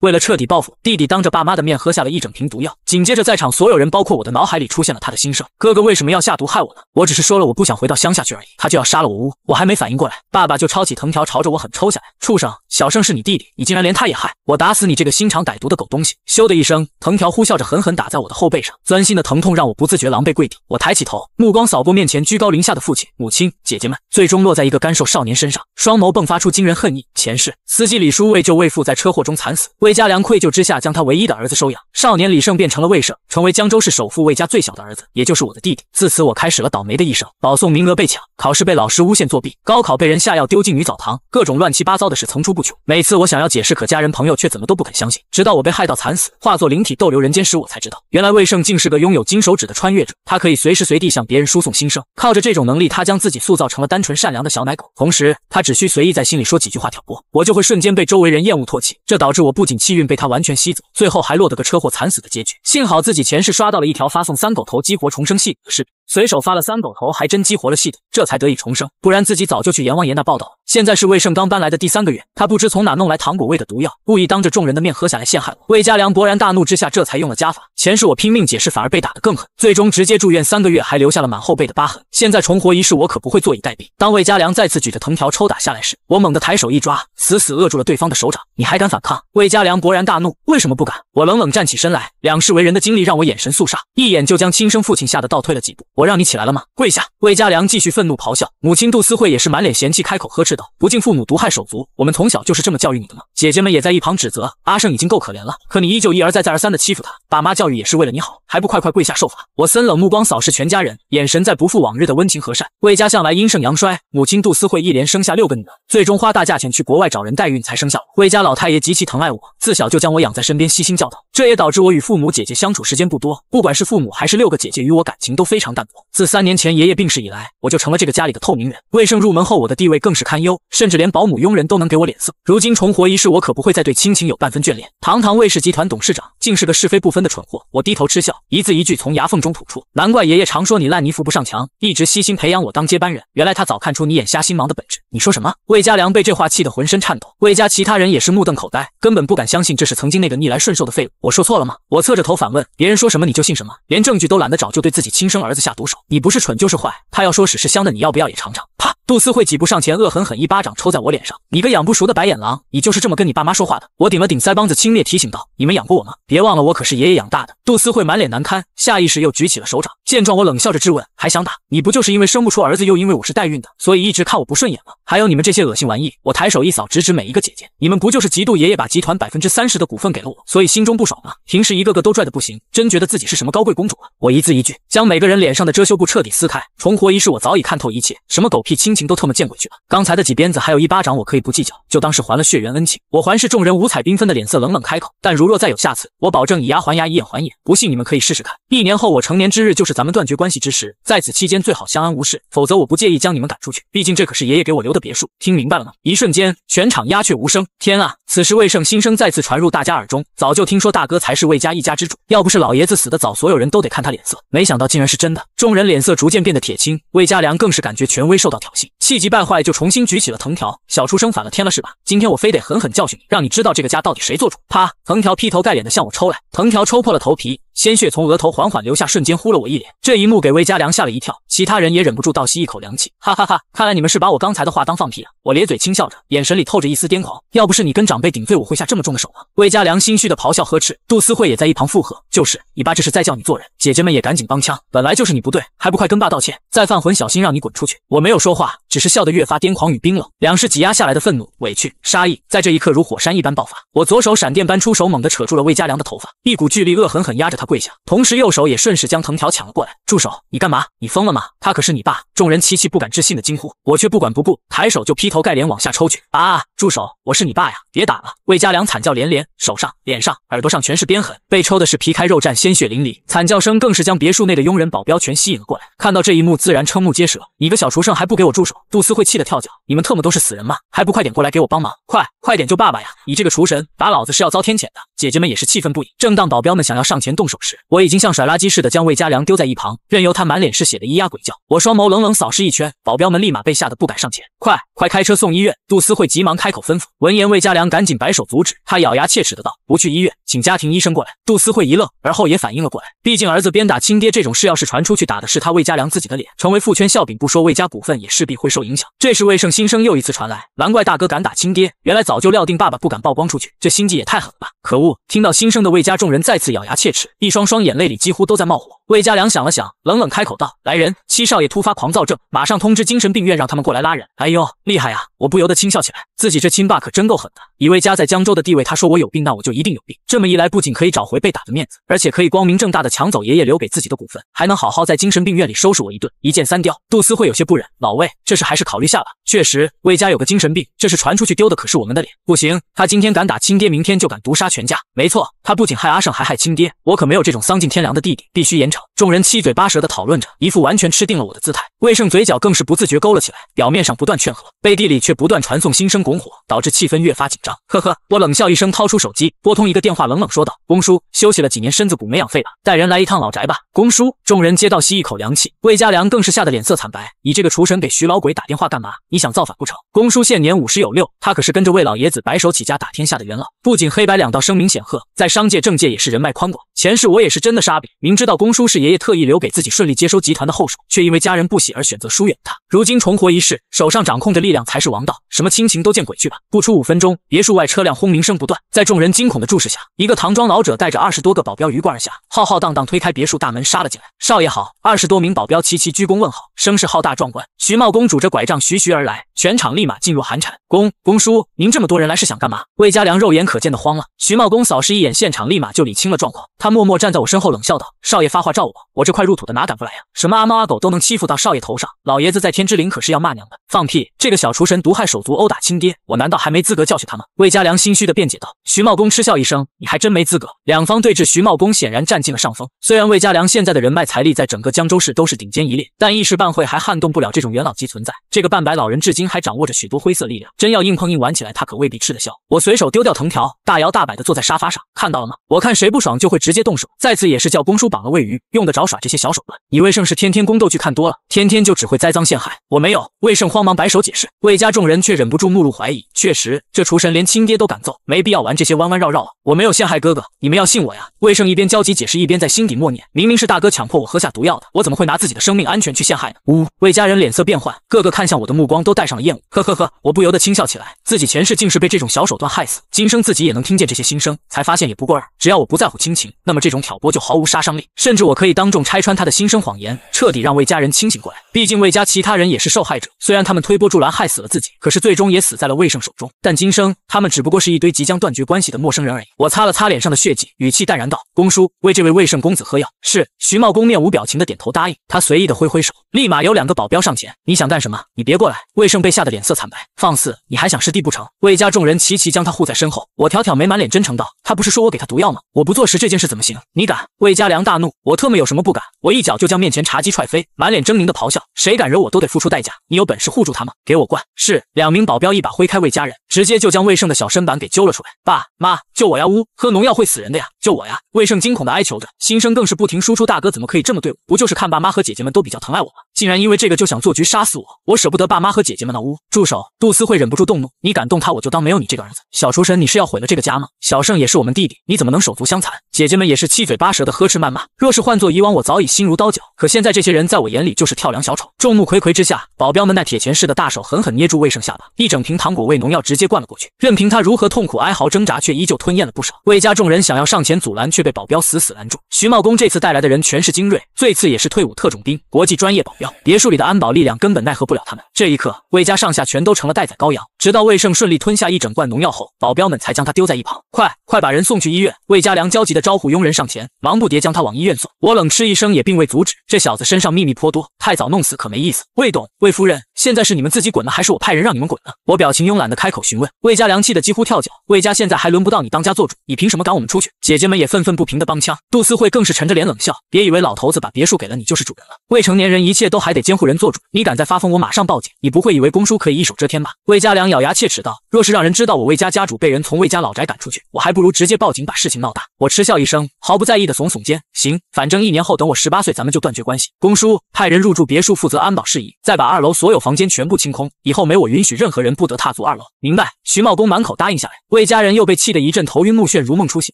为了彻底报复，弟弟当着爸妈的面喝下了一整瓶毒药。紧接着，在场所有人，包括我的脑海里出现了他的心声：哥哥为什么要下毒害我呢？我只是说了我不想回到乡下去而已，他就要杀了我。我还没反应过来，爸爸就抄起藤条朝着我狠抽下来。畜生，小胜是你弟弟，你竟然连他也害！我打死你这个心肠歹毒的狗东西！咻的一声，藤条呼啸着狠狠打在我的后背上，钻心的疼痛让我不自觉狼狈跪地。我抬起头，目光扫过面前居高临下的父亲、母亲、姐姐们，最终落在一个干瘦少年身上，双眸迸发出惊人恨意。前世，司机李叔为救魏父在车祸中惨死。 魏家良愧疚之下，将他唯一的儿子收养。少年李胜便成了魏胜，成为江州市首富魏家最小的儿子，也就是我的弟弟。自此，我开始了倒霉的一生。保送名额被抢，考试被老师诬陷作弊，高考被人下药丢进女澡堂，各种乱七八糟的事层出不穷。每次我想要解释，可家人朋友却怎么都不肯相信。直到我被害到惨死，化作灵体逗留人间时，我才知道，原来魏胜竟是个拥有金手指的穿越者。他可以随时随地向别人输送心声，靠着这种能力，他将自己塑造成了单纯善良的小奶狗。同时，他只需随意在心里说几句话挑拨，我就会瞬间被周围人厌恶唾弃。这导致我不仅 气运被他完全吸走，最后还落得个车祸惨死的结局。幸好自己前世刷到了一条发送三狗头激活重生系统的视频，随手发了三狗头，还真激活了系统，这才得以重生，不然自己早就去阎王爷那报道了。现在是魏胜刚搬来的第3个月，他不知从哪弄来糖果味的毒药，故意当着众人的面喝下来陷害我。魏家良勃然大怒之下，这才用了家法。前世我拼命解释，反而被打得更狠，最终直接住院3个月，还留下了满后背的疤痕。现在重活一世，我可不会坐以待毙。当魏家良再次举着藤条抽打下来时，我猛地抬手一抓，死死扼住了对方的手掌。你还敢反抗？魏家 梁勃然大怒，为什么不敢？我冷冷站起身来，两世为人的经历让我眼神肃杀，一眼就将亲生父亲吓得倒退了几步。我让你起来了吗？跪下！魏家良继续愤怒咆哮。母亲杜思慧也是满脸嫌弃，开口呵斥道：“不敬父母，毒害手足，我们从小就是这么教育你的吗？”姐姐们也在一旁指责：“阿胜已经够可怜了，可你依旧一而再再而三的欺负他，爸妈教育也是为了你好，还不快快跪下受罚！”我森冷目光扫视全家人，眼神再不复往日的温情和善。魏家向来阴盛阳衰，母亲杜思慧一连生下6个女儿，最终花大价钱去国外找人代孕才生下我。魏家老太爷极其疼爱我， 自小就将我养在身边，悉心教导，这也导致我与父母姐姐相处时间不多。不管是父母还是6个姐姐，与我感情都非常淡薄。自3年前爷爷病逝以来，我就成了这个家里的透明人。魏胜入门后，我的地位更是堪忧，甚至连保姆佣人都能给我脸色。如今重活一世，我可不会再对亲情有半分眷恋。堂堂魏氏集团董事长，竟是个是非不分的蠢货。我低头嗤笑，一字一句从牙缝中吐出。难怪爷爷常说你烂泥扶不上墙，一直悉心培养我当接班人。原来他早看出你眼瞎心盲的本质。你说什么？魏家良被这话气得浑身颤抖，魏家其他人也是目瞪口呆，根本不 敢相信这是曾经那个逆来顺受的废物。我说错了吗？我侧着头反问，别人说什么你就信什么，连证据都懒得找就对自己亲生儿子下毒手，你不是蠢就是坏。他要说屎是香的，你要不要也尝尝？啪！杜思慧挤步上前，恶狠狠一巴掌抽在我脸上，你个养不熟的白眼狼，你就是这么跟你爸妈说话的？我顶了顶腮帮子，轻蔑提醒道，你们养过我吗？别忘了我可是爷爷养大的。杜思慧满脸难堪，下意识又举起了手掌。见状，我冷笑着质问，还想打？你不就是因为生不出儿子，又因为我是代孕的，所以一直看我不顺眼吗？还有你们这些恶心玩意！我抬手一扫，直指每一个姐姐，你们不就是嫉妒爷爷把集团 30% 的股份给了我，所以心中不爽吗？平时一个个都拽得不行，真觉得自己是什么高贵公主啊！我一字一句将每个人脸上的遮羞布彻底撕开。重活一世，我早已看透一切，什么狗屁亲情都特么见鬼去了！刚才的几鞭子还有一巴掌，我可以不计较，就当是还了血缘恩情。我环视众人五彩缤纷的脸色，冷冷开口：但如若再有下次，我保证以牙还牙，以眼还眼。不信你们可以试试看。1年后我成年之日，就是咱们断绝关系之时，在此期间最好相安无事，否则我不介意将你们赶出去。毕竟这可是爷爷给我留的别墅。听明白了吗？一瞬间，全场鸦雀无声。天啊！此时魏胜心声 再次传入大家耳中，早就听说大哥才是魏家一家之主，要不是老爷子死得早，所有人都得看他脸色。没想到竟然是真的，众人脸色逐渐变得铁青，魏家良更是感觉权威受到挑衅，气急败坏，就重新举起了藤条。小畜生反了天了是吧？今天我非得狠狠教训你，让你知道这个家到底谁做主！啪！藤条劈头盖脸的向我抽来，藤条抽破了头皮， 鲜血从额头缓缓流下，瞬间呼了我一脸。这一幕给魏家良吓了一跳，其他人也忍不住倒吸一口凉气。哈哈哈，看来你们是把我刚才的话当放屁了。我咧嘴轻笑着，眼神里透着一丝癫狂。要不是你跟长辈顶罪，我会下这么重的手吗？魏家良心虚的咆哮呵斥，杜思慧也在一旁附和，就是你爸这是在教你做人。姐姐们也赶紧帮腔，本来就是你不对，还不快跟爸道歉？再犯浑小心让你滚出去！我没有说话，只是笑得越发癫狂与冰冷。两世挤压下来的愤怒、委屈、杀意，在这一刻如火山一般爆发。我左手闪电般出手，猛地扯住了魏家良的头发，一股巨力恶狠狠压着他 跪下，同时右手也顺势将藤条抢了过来。住手！你干嘛？你疯了吗？他可是你爸！众人齐齐不敢置信的惊呼，我却不管不顾，抬手就劈头盖脸往下抽去。啊！住手！我是你爸呀！别打了！魏家良惨叫连连，手上、脸上、耳朵上全是鞭痕，被抽的是皮开肉绽，鲜血淋漓，惨叫声更是将别墅内的佣人、保镖全吸引了过来。看到这一幕，自然瞠目结舌。你个小畜生还不给我住手！杜思慧气得跳脚，你们特么都是死人吗？还不快点过来给我帮忙！快点救爸爸呀！你这个厨神，打老子是要遭天谴的！姐姐们也是气愤不已。正当保镖们想要上前动手时，我已经像甩垃圾似的将魏家良丢在一旁，任由他满脸是血的咿呀鬼叫。我双眸冷冷扫视一圈，保镖们立马被吓得不敢上前。快，快开车送医院！杜思慧急忙开口吩咐。闻言，魏家良赶紧摆手阻止，他咬牙切齿的道：“不去医院，请家庭医生过来。”杜思慧一愣，而后也反应了过来。毕竟儿子鞭打亲爹这种事，要是传出去，打的是他魏家良自己的脸，成为父圈笑柄不说，魏家股份也势必会受影响。这时魏胜心声又一次传来，难怪大哥敢打亲爹，原来早就料定爸爸不敢曝光出去，这心计也太狠了吧！可恶！听到心声的魏家众人再次咬牙切齿，一双双眼泪里几乎都在冒火。魏家良想了想，冷冷开口道：“来人，七少爷突发狂躁症，马上通知精神病院，让他们过来拉人。”哎呦，厉害呀！我不由得轻笑起来，自己这亲爸可真够狠的。以魏家在江州的地位，他说我有病，那我就一定有病。这么一来，不仅可以找回被打的面子，而且可以光明正大的抢走爷爷留给自己的股份，还能好好在精神病院里收拾我一顿，一箭三雕。杜思慧有些不忍，老魏，这事还是考虑下吧。确实，魏家有个精神病，这事传出去丢的可是我们的脸。不行，他今天敢打亲爹，明天就敢毒杀全家。没错，他不仅害阿胜，还害亲爹。我可没有这种丧尽天良的弟弟，必须严惩。众人七嘴八舌的讨论着，一副完全吃定了我的姿态。魏胜嘴角更是不自觉勾了起来，表面上不断劝和，背地里却不断传送心声拱火，导致气氛越发紧张。呵呵，我冷笑一声，掏出手机拨通一个电话，冷冷说道：“公叔，休息了几年，身子骨没养废吧？带人来一趟老宅吧。”公叔，众人皆倒吸一口凉气。魏家良更是吓得脸色惨白，你这个厨神给徐老鬼打电话干嘛？你想造反不成？公叔现年50有6，他可是跟着魏老爷子白手起家打天下的元老，不仅黑白两道声名显赫，在商界政界也是人脉宽广。前世我也是真的杀笔，明知道公叔是爷爷特意留给自己顺利接收集团的后手，却因为家人不喜而选择疏远他。如今重活一世，手上掌控的力量才是王道，什么亲情都见鬼去吧！不出5分钟，别墅外车辆轰鸣声不断，在众人惊恐的注视下，一个唐装老者带着20多个保镖鱼贯而下，浩浩荡荡推开别墅大门杀了进来。少爷好！20多名保镖齐齐鞠躬问好，声势浩大壮观。徐茂公拄着拐杖徐徐而来，全场立马噤若寒蝉。公叔，您这么多人来是想干嘛？魏家良肉眼可见的慌了。徐茂公扫视一眼现场，立马就理清了状况。他默默站在我身后冷笑道：“少爷发话召我这块入土的哪敢不来呀？什么阿猫阿狗都能欺负到少爷头上，老爷子在天之灵可是要骂娘的。”放屁！这个小厨神毒害手足，殴打亲爹，我难道还没资格教训他吗？魏家良心虚的辩解道。徐茂公嗤笑一声：“你还真没资格。”两方对峙，徐茂公显然占尽了上风。虽然魏家良现在的人脉财力在整个江州市都是顶尖一列，但一时半会还撼动不了这种元老级存在。这个半白老人至今还掌握着许多灰色力量，真要硬碰硬玩起来，他可未必吃得消。我随手丢掉藤条，大摇大摆的坐在沙发上，看到了吗？我看谁不爽就会直接动手。再次也是叫公叔绑了喂鱼，用得着耍这些小手段？你魏胜是天天宫斗剧看多了，天天就只会栽赃陷害。我没有。魏胜慌忙摆手解释。魏家众人却忍不住目露怀疑，确实这厨神连亲爹都敢揍，没必要玩这些弯弯绕绕了。我没有陷害哥哥，你们要信我呀！魏胜一边焦急解释，一边在心底默念，明明是大哥强迫我喝下毒药的，我怎么会拿自己的生命安全去陷害呢？呜！魏家人脸色变幻，个个看向我的目光都带上了厌恶。呵呵呵，我不由得轻笑起来，自己前世竟是被这种小手段害死，今生自己也能听见这些心声，才发现也不过尔。只要我不在乎亲情，那么这种挑拨就毫无杀伤力，甚至我可以当众拆穿他的心声谎言，彻底让魏家人清醒过来。毕竟魏家其他人也是受害者，虽然他们推波助澜害死了自己，可是最终也死在了魏胜手中，但今生他们只不过是一堆即将断绝关系的陌生人而已。我擦了擦脸上的血迹，语气淡然道：“公叔，为这位魏胜公子喝药。”是。徐茂公面无表情的点头答应。他随意的挥挥手，立马有两个保镖上前：“你想干什么？你别过来！”魏胜被吓得脸色惨白，放肆，你还想师弟不成？魏家众人齐齐将他护在身后。我挑挑眉，满脸真诚道：“他不是说我给他毒药吗？我不坐实这件事怎么行？你敢？”魏家良大怒：“我特么有什么不敢？”我一脚就将面前茶几踹飞，满脸狰狞的咆哮：“谁敢惹我都得付出代价！你有本事护住他吗？给我灌！”是。两名保镖一把挥开魏家人，直接就将魏胜的小身板给揪了出来。“爸妈，救我呀！呜，喝农药会死人的呀！救我呀！”魏胜惊恐的哀求着，心声更是不停输出：“大哥怎么可以这么对我？不就是看爸妈和姐姐们都比较疼爱我吗？竟然因为这个就想做局杀死我！我舍不得爸妈和姐姐们呢！”呜！住手！杜思慧忍不住动怒：“你敢动他，我就当没有你这个儿子！小厨神，你是要毁了这个家吗？小胜也是我们弟弟，你怎么能手足相残？”姐姐们也是七嘴八舌的呵斥谩骂。若是换做以往，我早已心如刀绞，可现在这些人在我眼里就是跳梁小丑。众目睽睽之下，保镖们那铁钳似的大手狠狠捏住魏胜下巴，一整瓶糖果味农药直接灌了过去，任凭他如何痛苦哀嚎挣扎，却依旧吞咽了不少。魏家众人想要上前阻拦，却被保镖死死拦住。徐茂公这次带来的人全是精锐，最次也是退伍特种兵、国际专业保镖，别墅里的安保力量根本奈何不了他们。这一刻，魏家上下全都成了待宰羔羊。直到魏胜顺利吞下一整罐农药后，保镖们才将他丢在一旁。“快，快把人送去医院！”魏家良焦急的招呼佣人上前，忙不迭将他往医院送。我冷嗤一声，也并未阻止。这小子身上秘密颇多，太早弄死可没意思。“魏董，魏夫人。”现在是你们自己滚呢，还是我派人让你们滚呢？”我表情慵懒的开口询问。魏家凉气的几乎跳脚：“魏家现在还轮不到你当家做主，你凭什么赶我们出去？”姐姐们也愤愤不平的帮腔。杜思慧更是沉着脸冷笑：“别以为老头子把别墅给了你就是主人了，未成年人一切都还得监护人做主，你敢再发疯，我马上报警！你不会以为公叔可以一手遮天吧？”魏家凉咬牙切齿道：“若是让人知道我魏家家主被人从魏家老宅赶出去，我还不如直接报警把事情闹大。”我嗤笑一声，毫不在意的耸耸肩：“行，反正1年后等我18岁，咱们就断绝关系。公叔派人入住别墅，负责安保事宜，再把2楼所有房间全部清空，以后没我允许任何人不得踏足2楼。”明白。徐茂公满口答应下来。魏家人又被气得一阵头晕目眩，如梦初醒。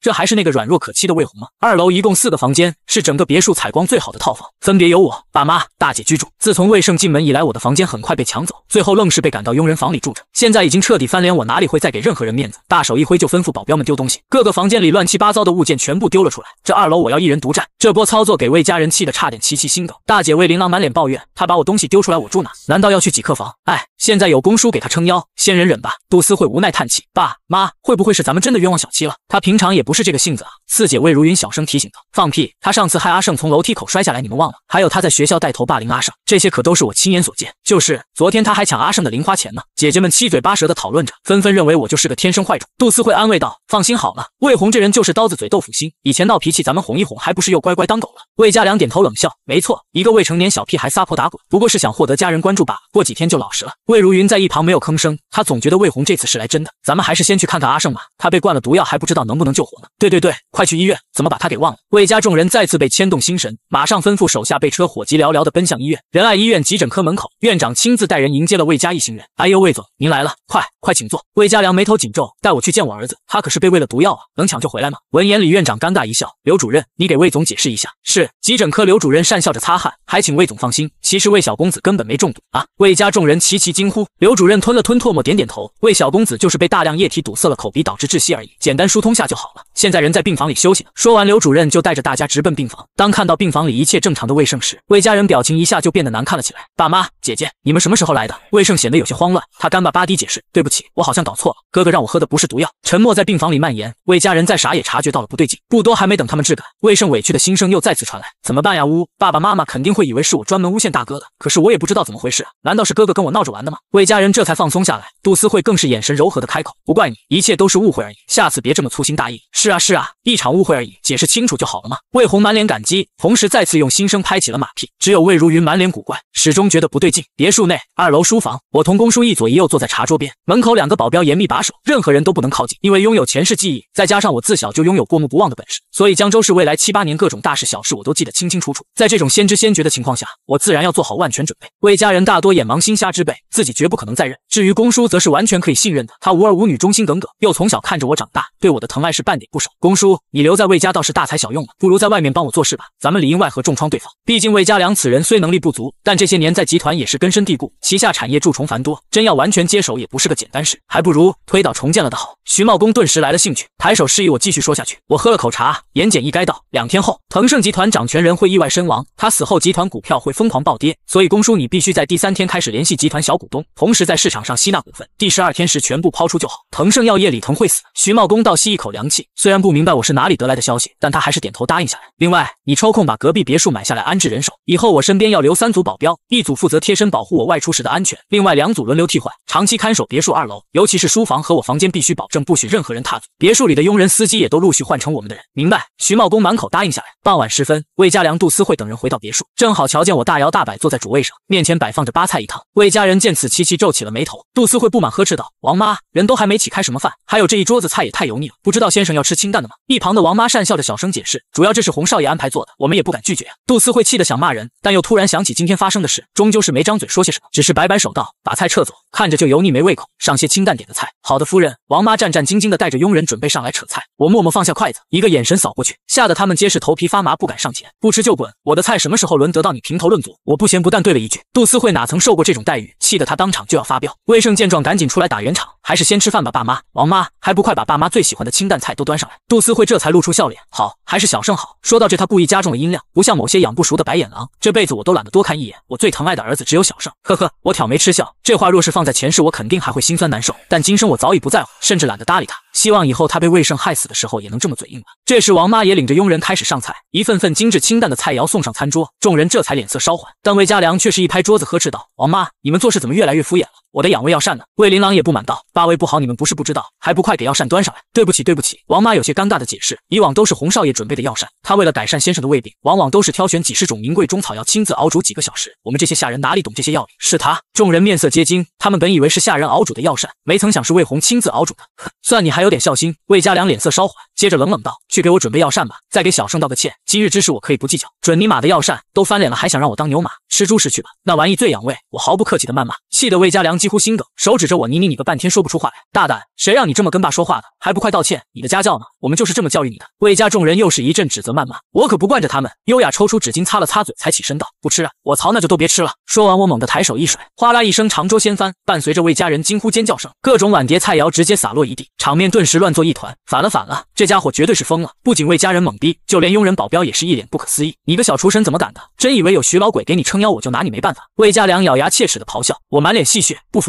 这还是那个软弱可欺的魏红吗？2楼一共4个房间，是整个别墅采光最好的套房，分别由我、爸妈、大姐居住。自从魏胜进门以来，我的房间很快被抢走，最后愣是被赶到佣人房里住着。现在已经彻底翻脸，我哪里会再给任何人面子？大手一挥就吩咐保镖们丢东西，各个房间里乱七八糟的物件全部丢了出来。这2楼我要一人独占。这波操作给魏家人气得差点齐齐心梗。大姐魏琳琅满脸抱怨：“她把我东西丢出来，我住哪？难道要去挤客房？哎，现在有公叔给她撑腰，先忍忍吧。”杜思慧无奈叹气：“爸妈，会不会是咱们真的冤枉小七了？她平常也不是这个性子啊。”四姐魏如云小声提醒道：“放屁！她上次害阿胜从楼梯口摔下来，你们忘了？还有她在学校带头霸凌阿胜，这些可都是我亲眼所见。就是昨天她还抢阿胜的零花钱呢。”姐姐们七嘴八舌的讨论着，纷纷认为我就是个天生坏种。杜思慧安慰道：“放心好了，魏红这人就是刀子嘴豆腐心，以前闹脾气咱们哄一哄，还不是又乖乖当狗了。”魏家良点头冷笑：“没错，一个未成年小屁孩撒泼打滚，不过是想获得家人关注罢了，过几天就老实了。”魏如云在一旁没有吭声，她总觉得魏红这次是来真的。咱们还是先去看看阿胜吧，他被灌了毒药，还不知道能不能救活呢。对，快去医院，怎么把他给忘了？魏家众人再次被牵动心神，马上吩咐手下备车，火急燎燎地奔向医院。仁爱医院急诊科门口，院长亲自带人迎接了魏家一行人。“哎呦，魏总，您来了，快请坐。”魏家良眉头紧皱：“带我去见我儿子，他可是被喂了毒药啊，能抢救回来吗？”闻言，李院长尴尬一笑：“刘主任，你给魏总解释一下。”“是。”急诊科刘主任讪笑着擦汗：“还请魏总放心，其实魏小公子根本没中毒啊。”魏家众人齐齐惊呼。刘主任吞了吞唾沫，点点头：“魏小公子就是被大量液体堵塞了口鼻，导致窒息而已，简单疏通下就好了。现在人在病房里休息呢。”说完，刘主任就带着大家直奔病房。当看到病房里一切正常的魏胜时，魏家人表情一下就变得难看了起来。“爸妈，姐姐，你们什么时候来的？”魏胜显得有些慌乱，他干巴巴地解释：“对不起，我好像搞错了，哥哥让我喝的不是毒药。”沉默在病房里蔓延，魏家人再傻也察觉到了不对劲。不多，还没等他们质感，魏胜委屈的心声又再次传来：“怎么办呀？爸爸妈妈肯定会以为是我专门诬陷大哥的，可是我也不知道怎么回事啊，难道是哥哥跟我闹着玩的吗？”魏家人这才放松下来。杜思慧更是眼神柔和的开口：“不怪你，一切都是误会而已，下次别这么粗心大意。”“是啊，一场误会而已，解释清楚就好了嘛。”魏红满脸感激，同时再次用心声拍起了马屁。只有魏如云满脸古怪，始终觉得不对劲。别墅内2楼书房，我同公叔一左一右坐在茶桌边，门口2个保镖严密把守，任何人都不能靠近。因为拥有前世记忆，再加上我自小就拥有过目不忘的本事，所以江州市未来7、8年各种大事小事我都记得清清楚楚。在这种先知先觉的情况下，我自然要做好万全准备。魏家人大多眼盲心瞎之辈，自己绝不可能再认。至于公叔，则是完全可以信任的，他无儿无女，忠心耿耿，又从小看着我长大，对我的疼爱是半点不少。公叔，你留在魏家倒是大材小用了，不如在外面帮我做事吧，咱们里应外合，重创对方。毕竟魏家良此人虽能力不足，但这些年在集团也是根深蒂固，旗下产业蛀虫繁多，真要完全接手也不是个简单事，还不如推倒重建了的好。徐茂公顿时来了兴趣，抬手示意我继续说下去。我喝了口茶，言简意赅道：“2天后，腾盛集团掌权人会意外身亡，他死后集团股票会疯狂暴跌，所以公叔你必须在第3天开始联系集团小股东，同时在市场上吸纳股份，第12天时全部抛出就好。腾盛药业李腾会死。”徐茂公倒吸一口凉气，虽然不明白我是哪里得来的消息，但他还是点头答应下来。“另外，你抽空把隔壁别墅买下来安置人手，以后我身边要留3组保镖，1组负责贴身保护我外出时的安全，另外2组轮流替换，长期看守别墅2楼，尤其是书房和我房间，必须保证不许任何人踏足。别墅里的佣人、司机也都陆续换成我们的人。”“明白。”徐茂公满口答应下来。傍晚时分，魏家良、杜思慧等人回到别墅，正好瞧见我大摇大摆坐在主位上，面前摆放着8菜1汤。魏家人见此，齐齐皱起了眉头。杜思慧不满呵斥道：“王妈，人都还没起，开什么饭？还有这一桌子菜也太油腻了，不知道先生要吃清淡的吗？”一旁的王妈讪笑着小声解释：“主要这是洪少爷安排做的，我们也不敢拒绝啊。”杜思慧气得想骂人，但又突然想起今天发生的事，终究是没张嘴说些什么，只是摆摆手道：“把菜撤走，看着就油腻没胃口，上些清淡点的菜。”“好的，夫人。”王妈战战兢兢地带着佣人准备上来扯菜，我默默放下筷子，一个眼神扫过去，吓得他们皆是头皮发麻，不敢上前。“不吃就滚，我的菜什么时候轮得到你评头论足？”我不咸不淡对了一句。杜思慧哪曾受过这种待遇，气得她当场就要发飙。魏胜见状赶紧出来打圆场：“还是先吃饭吧，爸妈。王妈，还不快把爸妈最喜欢的清淡菜都端上来。”杜思慧这才露出笑脸：“好，还是小胜好。”说到这，他故意加重了音量，不像某些养不熟的白眼狼，这辈子我都懒得多看一眼，我最疼爱的儿子只有小胜。呵呵，我挑眉嗤笑，这话若是放在前世，我肯定还会心酸难受，但今生我早已不在乎，甚至懒得搭理他。希望以后他被魏胜害死的时候也能这么嘴硬吧。这时王妈也领着佣人开始上菜，一份份精致清淡的菜肴送上餐桌，众人这才脸色稍缓。但魏家良却是一拍桌子呵斥道：“王妈，你们做事怎么越来越敷衍了？我的养胃药膳呢？”魏琳琅也不满道：“八位不好，你们不是不知道，还不快给药膳端上来！”“对不起，对不起。”王妈有些尴尬的解释，以往都是洪少爷准备的药膳，他为了改善先生的胃病，往往都是挑选几十种名贵中草药亲自熬煮几个小时，我们这些下人哪里懂这些药理？是他。众人面色皆惊，他们本以为是下人熬煮的药膳，没曾想是魏红亲自熬煮的。算你还有点孝心。魏家良脸色稍缓，接着冷冷道：“去给我准备药膳吧，再给小圣道个歉。今日之事我可以不计较，准你妈的药膳都翻脸了，还想让我当牛马？吃猪食去吧，那玩意最养胃。”我毫不客气的谩骂，气得魏家良几乎心梗，手指着我，你个半天说不出话来。大胆，谁让你这么跟爸说话的？还不快道歉！你的家教呢？我们就是这么教育你的。魏家众人又是一阵指责谩骂，我可不惯着他们。优雅抽出纸巾擦了擦嘴，才起身道：“不吃啊，我槽那就都别吃了。”说完，我猛地抬手一甩，哗啦一声，长桌掀翻，伴随着魏家人惊呼尖叫声，各种碗碟菜肴直接洒落一地，场面顿时乱作一团。反了，这家伙绝对是疯了！不仅魏家人懵逼，就连佣人保镖也是一脸不可思议。你个小厨神怎么敢的？真以为有徐老鬼给你撑腰，我就拿你没办法？魏家良咬牙切齿的咆哮，我满脸戏谑，不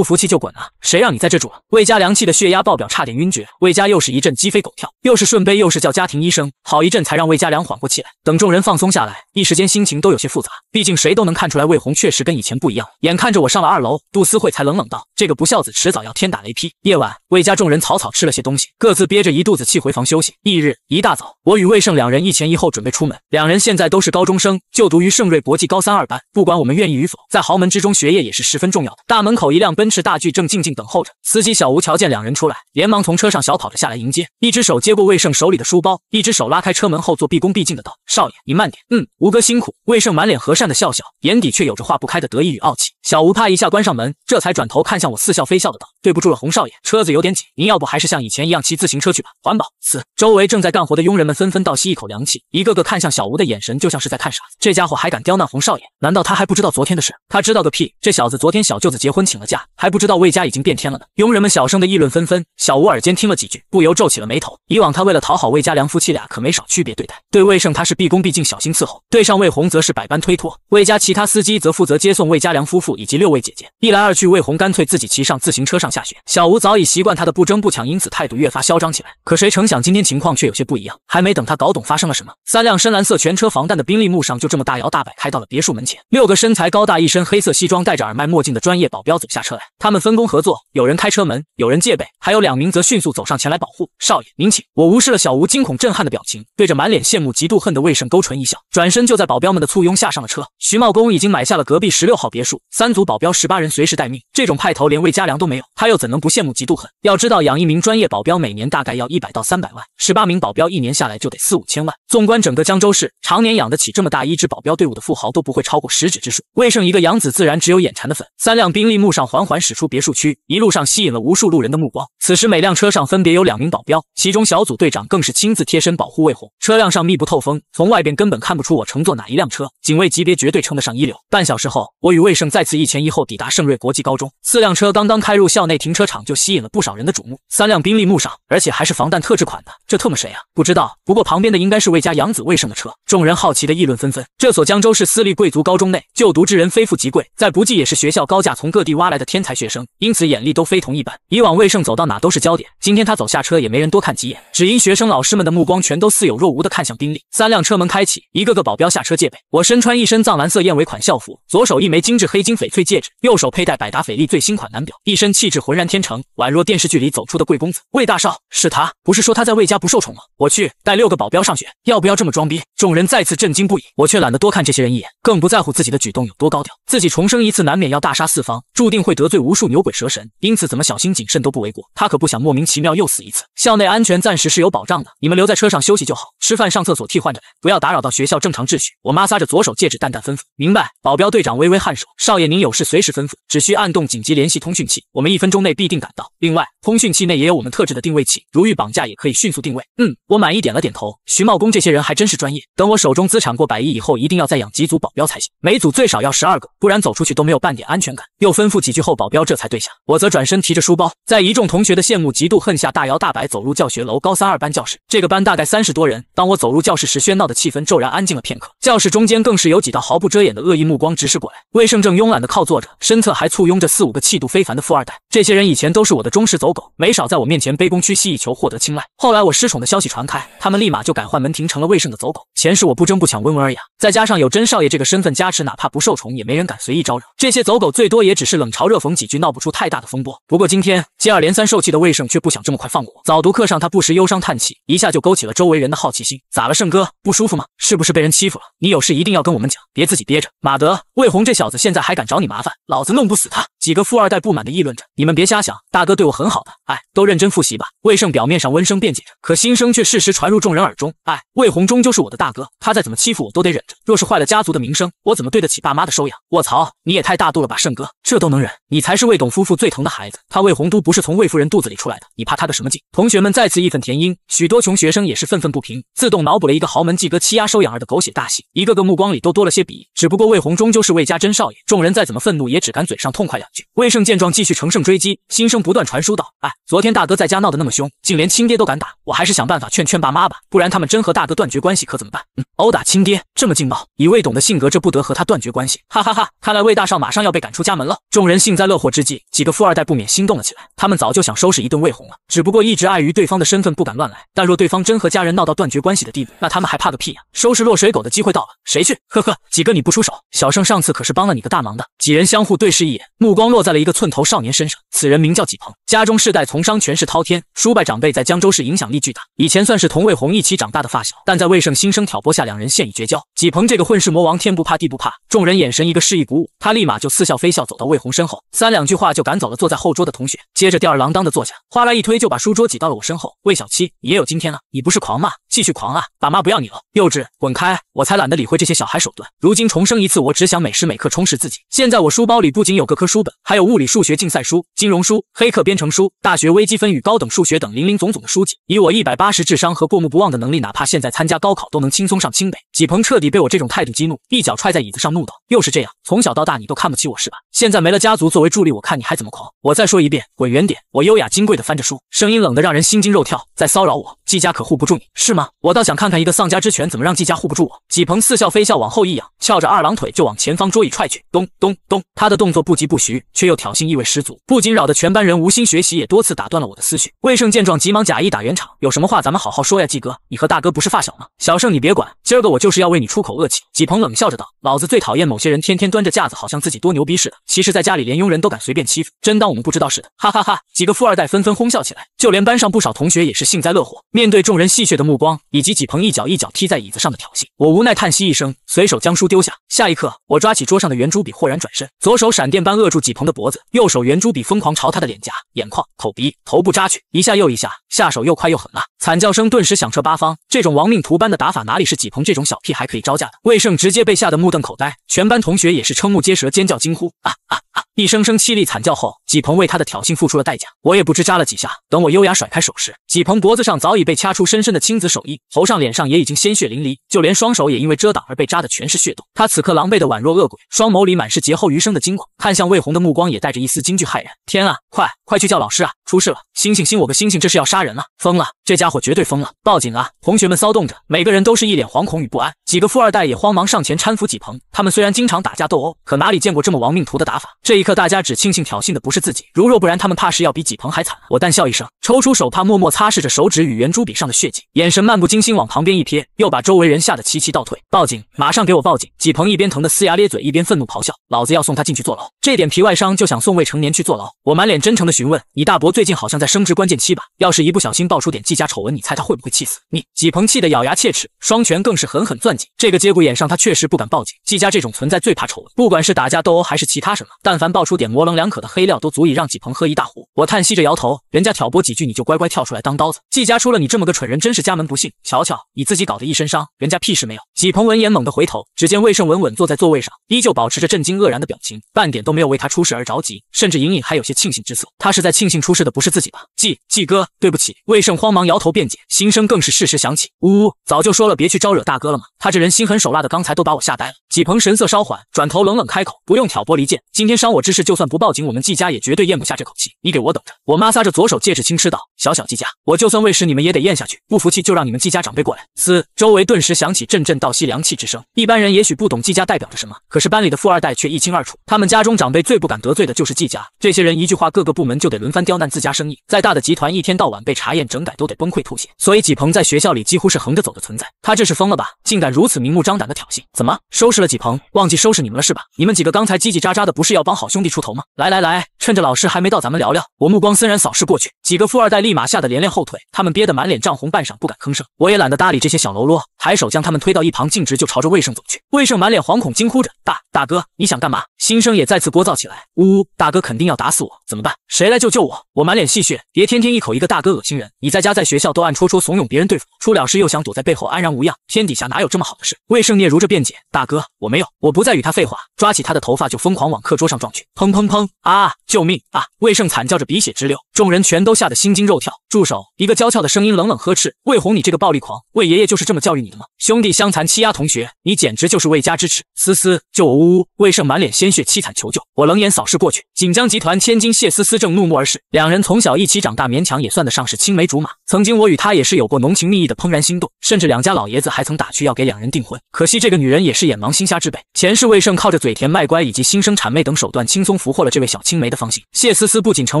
服气就滚啊！谁让你在这住了？魏家良气的血压爆表，差点晕厥。魏家又是一阵鸡飞狗跳，又是顺背，又是叫家庭医生，好一阵才让魏家良缓过气来。等众人放松下来，一时间心情都有些复杂，毕竟谁都能看出来魏红确实跟以前不一样。眼看着我上了2楼，杜思慧才冷冷道：“这个不孝子迟早要天打雷劈。”夜晚，魏家众人草草吃了些东西，各自憋着一肚子气回房休息。翌日一大早，我与魏胜两人一前一后准备出门。两人现在都是高中生，就读于盛瑞国际高3-2班。不管我们愿意与否，在豪门之中，学业也是十分重要的。大门口一辆奔驰大 巨正静静等候着，司机小吴瞧见两人出来，连忙从车上小跑着下来迎接，一只手接过魏胜手里的书包，一只手拉开车门后座，毕恭毕敬的道：“少爷，您慢点。”“吴哥辛苦。”魏胜满脸和善的笑笑，眼底却有着化不开的得意与傲气。小吴啪一下关上门，这才转头看向我，似笑非笑的道：“对不住了，洪少爷，车子有点紧，您要不还是像以前一样骑自行车去吧，环保。”此周围正在干活的佣人们纷纷倒吸一口凉气，一个个看向小吴的眼神就像是在看傻子。这家伙还敢刁难洪少爷，难道他还不知道昨天的事？他知道个屁！这小子昨天小舅子结婚请了假，还不知道魏家已经变天了呢。佣人们小声的议论纷纷，小吴耳尖听了几句，不由皱起了眉头。以往他为了讨好魏家良，夫妻俩可没少区别对待，对魏胜他是毕恭毕敬，小心伺候；对上魏红则是百般推脱。魏家其他司机则负责接送魏家良夫妇以及6位姐姐。一来二去，魏红干脆自己骑上自行车上下学。小吴早已习惯他的不争不抢，因此态度越发嚣张起来。可谁成想今天情况却有些不一样。还没等他搞懂发生了什么，3辆深蓝色全车防弹的宾利木上就这么大摇大摆开到了别墅门前。6个身材高大、一身黑色西装、戴着耳麦墨镜的专业保镖走下车来，他们分工合作，有人开车门，有人戒备，还有2名则迅速走上前来保护。“少爷，您请。”我无视了小吴惊恐震撼的表情，对着满脸羡慕嫉妒恨的魏胜勾唇一笑，转身就在保镖们的簇拥下上了车。徐茂公已经买下了隔壁16号别墅，3组保镖18人随时待命，这种派头连魏家良都没有，他又怎能不羡慕嫉妒恨？要知道养1名专业保镖每年大概要100到300万，18名保镖一年下来就得4、5千万。纵观整个江州市，常年养得起这么大一支保镖队伍的富豪都不会超过10指之数。魏胜一个养子自然只有眼馋的份。3辆宾利木上缓缓驶出别墅区，一路上吸引了无数路人的目光。此时每辆车上分别有2名保镖，其中小组队长更是亲自贴身保护魏红。车辆上密不透风，从外边根本看不出我乘坐哪一辆车，警卫级别绝对称得上一流。半小时后，我与魏胜再次一前一后抵达盛瑞国际高中。4辆车刚刚开入校内停车场，就吸引了不少人的瞩目。3辆宾利木上，而且还是防弹特制款的，这特么谁啊？不知道，不过旁边的应该是魏家养子魏胜的车。众人好奇的议论纷纷。这所江州市私立贵族高中内，就读之人非富即贵，在不计也是学校高价从各地挖来的天才学生，因此眼力都非同一般。以往魏胜走到哪都是焦点，今天他走下车也没人多看几眼，只因学生老师们的目光全都似有若无的看向宾利。3辆车门开启，一个个保镖下车戒备。我身穿一身藏蓝色燕尾款校服，左手一枚精致黑金翡翠戒指，右手佩戴百达翡丽最新款男表，一身气质浑然天成，宛若电视剧里走出的贵公子。魏大少，是他，不是说他在魏家不受宠吗？我去，带6个保镖上学，要不要这么装逼？众人再次震惊不已，我却懒得多看这些人一眼，更不在乎自己的举动有多高调。自己重生一次，难免要大杀四方，注定会得罪无数牛鬼蛇神，因此怎么小心谨慎都不为过。他可不想莫名其妙又死一次。校内安全暂时是有保障的，你们留在车上休息就好，吃饭上厕所替换着来，不要打扰到学校正常秩序。我摩挲着左手戒指淡淡吩咐。明白。保镖队长微微颔首。少爷您有事随时吩咐，只需按动紧急联系通讯器，我们1分钟内必定赶到。另外通讯器内也有我们特制的定位器，如遇绑架也可以迅速定位。我满意点了点头。徐茂公这些人还真是专业，等我手中资产过100亿以后，一定要再养几组保镖才行，每组最少要12个，不然走出去都没有半点安全感。又吩咐几句后，保镖这才对下。我则转身提着书包，在一众同学的羡慕嫉妒恨下，大摇大摆走入教学楼高3-2班教室。这个班大概30多人，当我走入教室时，喧闹的气氛骤然安静了片刻。教室中间更是有几道毫不遮掩的恶意目光直视过来。魏胜正慵懒的靠坐着，身侧还簇拥着4、5个气度非凡的富二代。这些人以前都是我的忠实走狗，没少在在我面前卑躬屈膝，以求获得青睐。后来我失宠的消息传开，他们立马就改换门庭，成了魏胜的走狗。前世我不争不抢，温文尔雅，再加上有甄少爷这个身份加持，哪怕不受宠，也没人敢随意招惹。这些走狗最多也只是冷嘲热讽几句，闹不出太大的风波。不过今天接二连三受气的魏胜却不想这么快放过。早读课上，他不时忧伤叹气，一下就勾起了周围人的好奇心。咋了，胜哥？不舒服吗？是不是被人欺负了？你有事一定要跟我们讲，别自己憋着。马德、魏红这小子现在还敢找你麻烦，老子弄不死他！几个富二代不满地议论着。你们别瞎想，大哥对我很好的，哎，都认真复习吧。魏胜表面上温声辩解着，可心声却适时传入众人耳中。哎，魏红终究是我的大哥，他再怎么欺负我都得忍着。若是坏了家族的名声，我怎么对得起爸妈的收养？卧槽，你也太大度了吧，胜哥，这都能忍？你才是魏董夫妇最疼的孩子，他魏红都不是从魏夫人肚子里出来的，你怕他个什么劲？同学们再次义愤填膺，许多穷学生也是愤愤不平，自动脑补了一个豪门继哥欺压收养儿的狗血大戏，一个个目光里都多了些鄙夷。只不过魏红终究是魏家甄少爷，众人再怎么愤怒，也只敢嘴上痛快两句。魏胜见状，继续乘胜追击，心声不断传输道：“哎，昨天大哥在家闹得那么凶，竟连亲爹都敢打，我还是想办法劝劝爸妈吧，不然他们真和大哥断绝关系可怎么办？”殴打亲爹这么劲爆，以魏董的性格，这不得和他断绝关系？哈哈哈！看来魏大少马上要被赶出家门了。众人幸灾乐祸之际，几个富二代不免心动了起来，他们早就想收拾一顿魏红了，只不过一直碍于对方的身份不敢乱来。但若对方真和家人闹到断绝关系的地步，那他们还怕个屁呀！收拾落水狗的机会到了，谁去？呵呵，几个你不出手，小胜上次可是帮了你个大忙的。几人相互对视一眼，目光落在了一个寸头少年身上。此人名叫纪鹏，家中世代从商，权势滔天，叔伯长辈在江州市影响力巨大。以前算是同魏红一起长大的发小，但在魏胜心声挑拨下，两人现已绝交。纪鹏这个混世魔王，天不怕地不怕，众人眼神一个示意鼓舞，他立马就似笑非笑走到魏红身后，三两句话就赶走了坐在后桌的同学，接着吊儿郎当的坐下，哗啦一推就把书桌挤到了我身后。魏小七，你也有今天啊！你不是狂骂，继续狂啊！爸妈不要你了！幼稚，滚开！我才懒得理会这些小孩手段。如今重生一次，我只想每时每刻充实自己。现在我书包里不仅有各科书本，还有物理、数学竞赛书、金融书、黑客编程书、大学微积分与高等数学等零零总总的书籍。以我180智商和过目不忘的能力，哪怕现在参加高考都能轻松上清北。纪鹏彻底被我这种态度激怒，一脚踹在椅子上怒道：“又是这样，从小到大你都看不起我是吧？现在没了家族作为助力，我看你还怎么狂！我再说一遍，滚远点！”我优雅金贵的翻着书，声音冷得让人心惊肉跳。在骚扰我，纪家可护不住你是吗？我倒想看看一个丧家之犬怎么让纪家护不住我。纪鹏似笑非笑，往后一仰，翘着二郎腿就往前方桌椅踹去。咚咚咚，他的动作不急不徐，却又挑衅意味十足，不仅扰得全班人无心学习，也多次打断了我的思绪。魏胜见状，急忙假意打圆场：“有什么话咱们好好说呀，纪哥，你和大哥不是发小吗？”“小胜，你别管，今儿个我就是要为你出口恶气。”纪鹏冷笑着道：“老子最讨厌某些人天天端着架子，好像自己多牛逼似的，其实在家里连佣人都敢随便欺负，真当我们不知道似的。”哈哈哈！几个富二代纷纷哄笑起来，就连班上不少同学也是幸灾乐祸。面对众人戏谑的目光，以及纪鹏一脚一脚踢在椅子上的挑衅，我无奈叹息一声，随手将书丢下。下一刻，我抓起桌上的圆珠笔，豁然转身，左手闪电般扼住纪鹏的脖子，右手圆珠笔疯狂朝他的脸颊、眼眶、口鼻、头部扎去，一下又一下，下手又快又狠辣，惨叫声顿时响彻八方。这种亡命徒般的打法，哪里是纪鹏这种小屁孩可以招架的？魏胜直接被吓得目瞪口呆，全班同学也是瞠目结舌，尖叫惊呼：“啊啊啊！”一声声凄厉惨叫后，纪鹏为他的挑衅付出了代价，我也不知扎了几下。等我优雅甩开手时，纪鹏脖子上早已被掐出深深的青紫手印，头上脸上也已经鲜血淋漓，就连双手也因为遮挡而被扎得全是血洞。他此刻狼狈的宛若恶鬼，双眸里满是劫后余生的惊恐，看向魏红的目光也带着一丝惊惧骇然。天啊，快去叫老师啊！出事了！星星星，我个星星，这是要杀人了！疯了，这家伙绝对疯了！报警啊！同学们骚动着，每个人都是一脸惶恐与不安。几个富二代也慌忙上前搀扶纪鹏，他们虽然经常打架斗殴，可哪里见过这么亡命徒的打法？这一刻大家只庆幸挑衅的不是自己，如若不然他们怕是要比纪鹏还惨。我淡笑一声，抽出手帕默默擦拭着手指与圆珠笔上的血迹，眼神漫不经心往旁边一瞥，又把周围人吓得齐齐倒退。报警，马上给我报警！纪鹏一边疼得呲牙咧嘴，一边愤怒咆哮，老子要送他进去坐牢，这点皮外伤就想送未成年去坐牢？我满脸真诚的询问，你大伯最近好像在升职关键期吧？要是一不小心爆出点纪家丑闻，你猜他会不会气死你？纪鹏气得咬牙切齿，双拳更是狠狠攥紧。这个节骨眼上他确实不敢报警，纪家这种存在最怕丑闻，不管是打架斗殴还是其他什么，但凡爆出点模棱两可的黑料，都足以让纪鹏喝一大壶。我叹息着摇头，人家挑拨几句，你就乖乖跳出来当刀子。纪家出了你这么个蠢人，真是家门不幸。瞧瞧你自己搞得一身伤，人家屁事没有。纪鹏闻言猛地回头，只见魏胜稳稳坐在座位上，依旧保持着震惊愕然的表情，半点都没有为他出事而着急，甚至隐隐还有些庆幸之色。他是在庆幸出事的不是自己吧？纪哥，对不起。魏胜慌忙摇头辩解，心声更是适时响起：“呜呜，早就说了别去招惹大哥了嘛。”他他这人心狠手辣的，刚才都把我吓呆了。几鹏神色稍缓，转头冷冷开口：“不用挑拨离间，今天伤我之事，就算不报警，我们季家也绝对咽不下这口气。你给我等着！”我妈撒着左手戒指轻嗤道：“小小季家，我就算喂食你们也得咽下去，不服气就让你们季家长辈过来。”嘶，周围顿时响起阵阵倒吸凉气之声。一般人也许不懂季家代表着什么，可是班里的富二代却一清二楚。他们家中长辈最不敢得罪的就是季家，这些人一句话，各个部门就得轮番刁难自家生意。再大的集团，一天到晚被查验整改，都得崩溃吐血。所以几鹏在学校里几乎是横着走的存在。他这是疯了吧？竟敢如此明目张胆的挑衅！怎么收拾了几鹏？忘记收拾你们了是吧？你们几个刚才叽叽喳喳的，不是要帮好兄弟出头吗？来来来，趁着老师还没到，咱们聊聊。我目光森然扫视过去，几个富二代立马吓得连连后退，他们憋得满脸涨红，半晌不敢吭声。我也懒得搭理这些小喽啰，抬手将他们推到一旁，径直就朝着魏胜走去。魏胜满脸惶恐，惊呼着：“大哥，你想干嘛？”心声也再次聒噪起来。呜，大哥肯定要打死我，怎么办？谁来救我？我满脸戏谑，别天天一口一个大哥恶心人，你在家在学校都暗戳戳怂恿别人对付，出了事又想躲在背后安然无恙，天底下哪有这么好的事？魏胜嗫嚅着辩解：“大哥，我没有。”我不再与他废话，抓起他的头发就疯狂往课桌上撞去。砰砰砰！啊！救命啊！魏胜惨叫着鼻血直流，众人全都吓得心惊肉跳。住手！一个娇俏的声音冷冷呵斥：“魏红，你这个暴力狂，魏爷爷就是这么教育你的吗？兄弟相残欺压同学，你简直就是魏家之耻！”思思，救我！呜！魏胜满脸鲜血凄惨求救。我冷眼扫视过去，锦江集团千金谢思思正怒目而视。两人从小一起长大，勉强也算得上是青梅竹马。曾经我与她也是有过浓情蜜意的怦然心动，甚至两家老爷子还曾打趣要给两人订婚。可惜这个女人也是眼盲心瞎之辈。前世魏胜靠着嘴甜卖乖以及心生谄媚等手段，轻松俘获了这位小青梅的芳心。谢思思不仅成